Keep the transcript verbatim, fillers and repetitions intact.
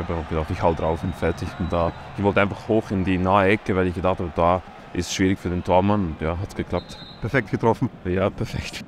Ich habe gedacht, ich hau drauf und fertig und da. Ich wollte einfach hoch in die nahe Ecke, weil ich gedacht habe, da ist schwierig für den Tormann. Und ja, hat's geklappt. Perfekt getroffen. Ja, perfekt.